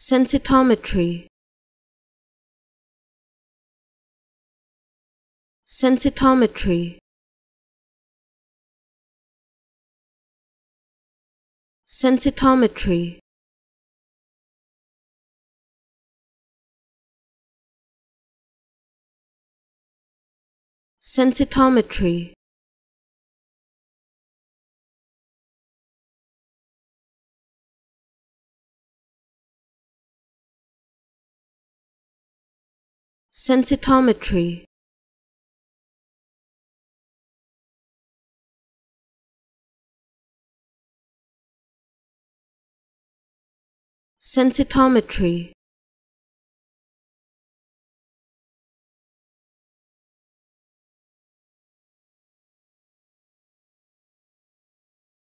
Sensitometry. Sensitometry. Sensitometry. Sensitometry. Sensitometry. Sensitometry.